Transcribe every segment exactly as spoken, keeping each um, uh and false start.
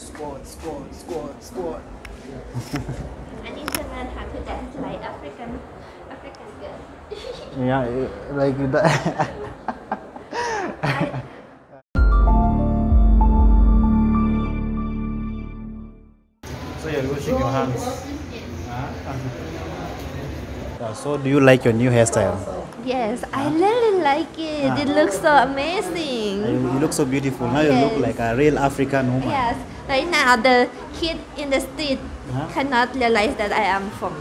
squat, squat, squat, squat. I need to learn how to dance like African, African girls. Yeah, like that. I, so you're washing your hands. Yes. So do you like your new hairstyle? Yes, I really like it. It looks so amazing. You look so beautiful. Now yes. You look like a real African woman. Yes. Right now the kid in the street huh? cannot realize that I am from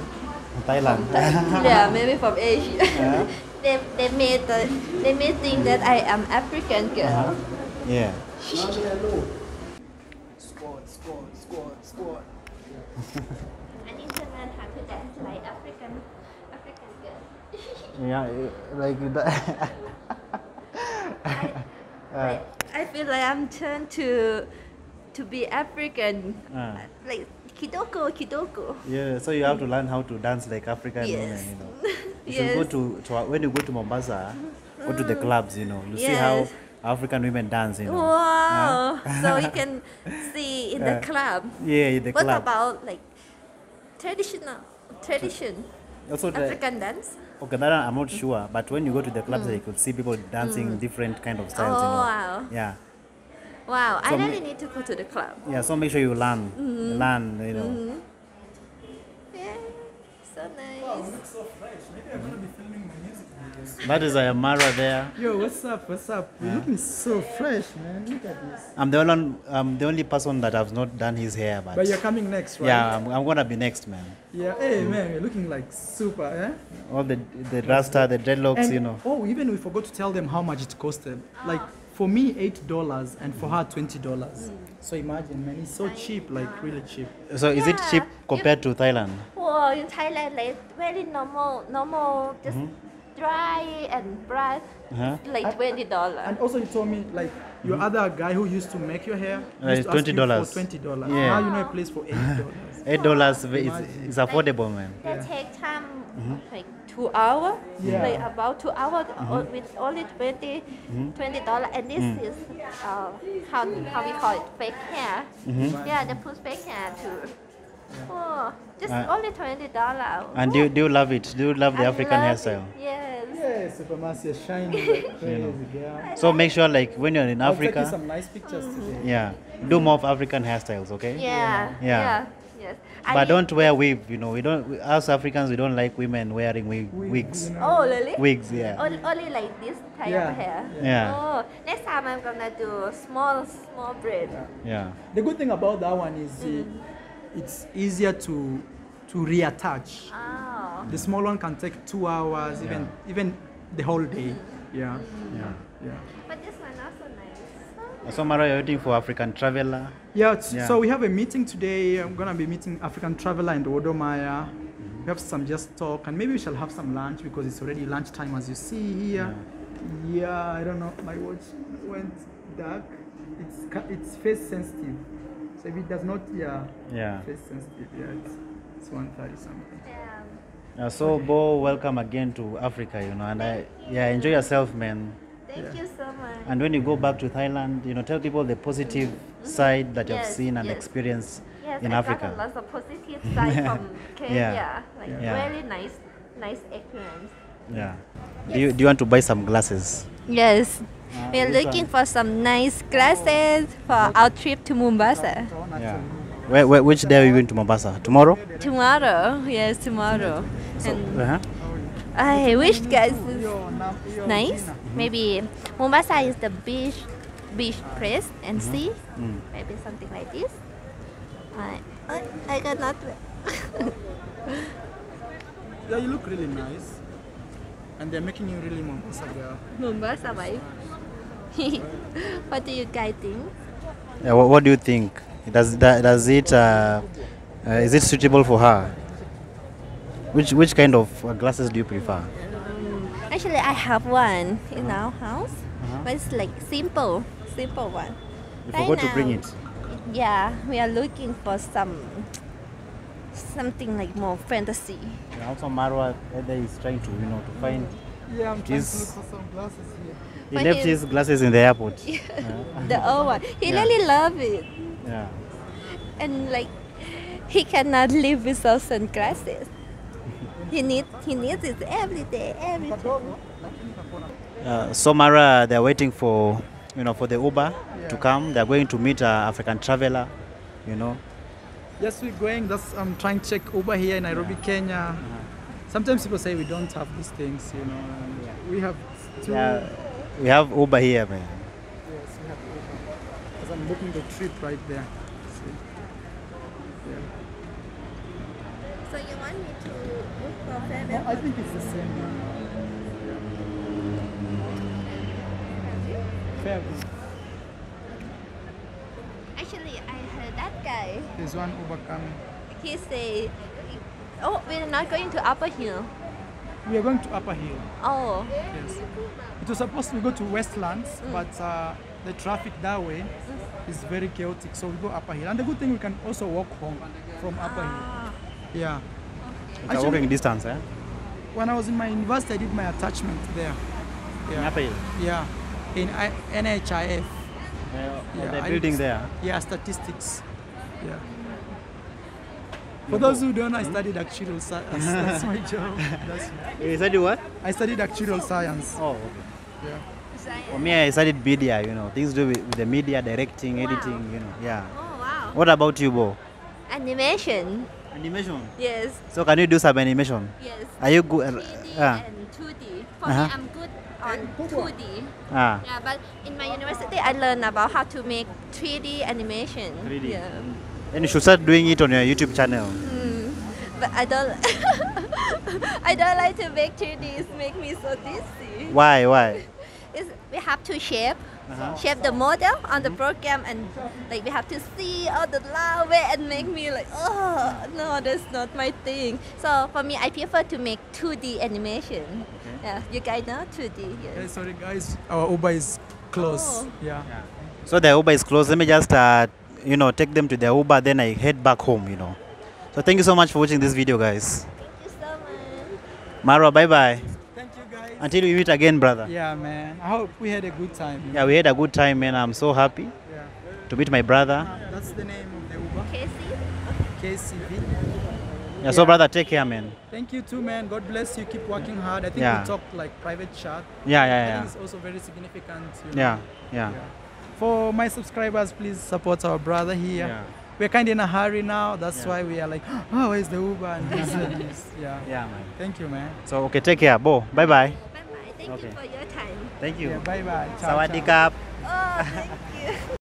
Thailand. From Thailand. Yeah, maybe from Asia. Yeah. they they may uh, they may think that I am African girl. Uh-huh. Yeah. Squat, squat, squat, squat. I need to learn how to dance like African African girl. Yeah, like that. I, I, I feel like I'm turned to to be African. Uh. Like Kidoko, Kidoko. Yeah, so you have to learn how to dance like African yes. women, you know. If yes. you go to, to when you go to Mombasa, mm. go to the clubs, you know, you yes. see how African women dance, you know. Wow! Yeah. So you can see in the uh, club. Yeah, in the what club. What about like traditional tradition? Also African the, dance? Okay, that I'm not sure, but when you go to the clubs, mm. you could see people dancing mm. different kind of styles. Oh, you know. Wow! Yeah. Wow, so I really need to go to the club. Yeah, so make sure you learn, mm-hmm. learn, you know. Mm-hmm. Yeah, so nice. Wow, it looks so fresh. Maybe I'm gonna be filming my music videos. That is Ayamara there. Yo, what's up? What's up? Yeah. You're looking so fresh, man. Look at this. I'm the only, I'm the only person that has not done his hair, but. But you're coming next, right? Yeah, I'm, I'm gonna be next, man. Yeah, hey man, you're looking like super, eh? All the the rasta, the dreadlocks, and, you know. Oh, even we forgot to tell them how much it costed, like. For me, eight dollars, and for her, twenty dollars. Mm. So imagine, man, it's so cheap, like really cheap. So yeah. Is it cheap compared you, to Thailand? Well, in Thailand, like very normal, normal, just mm-hmm. dry and bright, uh-huh. like twenty dollars. And also you told me, like, your mm-hmm. other guy who used to make your hair, used uh, to twenty dollars. Ask you for twenty dollars. Yeah. Now you know a place for eight dollars. eight dollars is affordable, man. They yeah. take time, mm-hmm. like, two hours, yeah. like about two hours mm-hmm. with only twenty dollars, mm-hmm. and this mm-hmm. is uh, how, how we call it, fake hair. Mm-hmm. Yeah, they put fake hair too. Oh, just uh, only twenty dollars. And do you, do you love it? Do you love the I African love hairstyle? It. Yes. Yes, Supermacia shiny, like crazy, yeah. So make sure like when you're in I'll Africa, some nice pictures mm-hmm. today. Yeah, do more of African hairstyles, okay? Yeah, yeah. yeah. yeah. Yes. But I don't wear weave, you know. We don't, we, us Africans, we don't like women wearing wig, wigs. Oh, really? Wigs, yeah. Only, only like this type yeah. of hair. Yeah. yeah. Oh, next time I'm gonna do small, small braid. Yeah. yeah. The good thing about that one is mm. it's easier to to reattach. Oh. The small one can take two hours, yeah. even even the whole day. Yeah. Mm. Yeah. Yeah. But this one also nice. So Mara, you're waiting for African Traveler. Yeah, yeah, so we have a meeting today. I'm going to be meeting African Traveler and Wode Maya. Mm-hmm. We have some just talk and maybe we shall have some lunch because it's already lunch time as you see here. Yeah, yeah I don't know. My watch went dark. It's it's face sensitive. So if it does not, yeah, yeah. face sensitive. Yeah, it's, it's one thirty something. Yeah. Uh, so okay. Bo, welcome again to Africa, you know, and I, yeah, enjoy yourself, man. Thank yeah. you so much. And when you go back to Thailand, you know, tell people the positive mm-hmm. side that yes, you've seen and yes. experienced yes, in I Africa. Yes, a lot of positive side from Kenya. Yeah. Like yeah. really nice, nice experience. Yeah. Yes. Do you do you want to buy some glasses? Yes. Uh, We're looking one? for some nice glasses for our trip to Mombasa. Yeah. Where, where, which day are you going to Mombasa? Tomorrow? Tomorrow. Yes, tomorrow. So, and uh-huh. I wish guys is nice. Maybe Mombasa is the beach, beach place and mm-hmm. sea. Mm. Maybe something like this. I, I, I cannot. Yeah, you look really nice, and they're making you really Mombasa girl. Mombasa vibe. What do you guys think? Yeah, what, what do you think? Does does it uh, uh, is it suitable for her? Which which kind of glasses do you prefer? Um, actually, I have one in uh-huh. our house, uh-huh. but it's like simple, simple one. You right forgot now, to bring it. Yeah, we are looking for some something like more fantasy. Yeah, also, Marwa is trying to you know to find. Yeah, I'm trying his, to look for some glasses here. He but left he, his glasses in the airport. Yeah, yeah. The old one. He yeah. really loved it. Yeah. and like he cannot live without sunglasses. He needs he needs it every day, every day. Uh, so Mara, they're waiting for you know for the Uber yeah. to come. They're going to meet uh, African Traveler, you know. Yes, we're going. That's I'm um, trying to check Uber here in Nairobi, yeah. Kenya. Yeah. Sometimes people say we don't have these things, you know. And yeah. We have two. Yeah. We have Uber here, man. Yes, we have Uber. Because I'm booking the trip right there. See? Yeah. So you want me to book for family? I think it's the same. Yeah. Actually, I heard that guy. There's one Uber coming. He said, oh, we're not going to Upper Hill. We are going to Upper Hill. Oh. Yes. It was supposed to go to Westlands, mm. but uh, the traffic that way is very chaotic, so we go Upper Hill. And the good thing, we can also walk home from Upper ah. Hill. Yeah. Okay. It's Actually, a walking distance, eh? When I was in my university, I did my attachment there. Yeah. In Upper Hill? Yeah. In I N H I F. Yeah, yeah, they're building there. Yeah, statistics. Yeah. For those who don't know, I studied actuarial science. That's my job. That's you studied what? I studied actuarial science. Oh, okay. Yeah. Science. For me, I studied media, you know. Things to do with the media, directing, wow. editing, you know. Yeah. Oh, wow. What about you, Bo? Animation. Animation? Yes. So can you do some animation? Yes. Are you good? three D uh, and two D. For uh -huh. me, I'm good on two D. Ah. Yeah, but in my university, I learned about how to make three D animation. three D? Yeah. And you should start doing it on your YouTube channel. Mm, but I don't I don't like to make three D. It makes me so dizzy. Why? Why? It's, we have to shape, uh-huh. shape the model on the program, and like we have to see all the lava and make me like, oh no, that's not my thing. So for me, I prefer to make two D animation. Okay. Yeah, you guys know two D. Yes. Hey, sorry guys, our Uber is closed. Oh. Yeah. yeah. So the Uber is closed. Let me just. Uh, you know, take them to their Uber, then I head back home, you know. So thank you so much for watching this video, guys. Thank you so much. Marwa, bye-bye. Thank you, guys. Until we meet again, brother. Yeah, man. I hope we had a good time. Yeah, know? we had a good time, man. I'm so happy yeah. to meet my brother. Uh, that's the name of the Uber. K C? K C V. Yeah, yeah, so brother, take care, man. Thank you too, man. God bless you. Keep working hard. I think yeah. we talked like private chat. Yeah, yeah, yeah. I think it's also very significant. You know? Yeah, yeah. yeah. For my subscribers, please support our brother here. Yeah. We're kind of in a hurry now. That's yeah. why we are like, oh, where's the Uber? And this and this. Yeah. yeah, man. Thank you, man. So, okay, take care. Bo, bye-bye. Bye-bye. Thank okay. you for your time. Thank you. Yeah, bye-bye. Sawadikab. Oh, thank you.